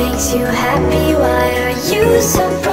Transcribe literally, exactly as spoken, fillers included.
makes you happy? Why are you so proud?